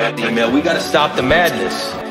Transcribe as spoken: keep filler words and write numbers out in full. Email. We gotta stop the madness.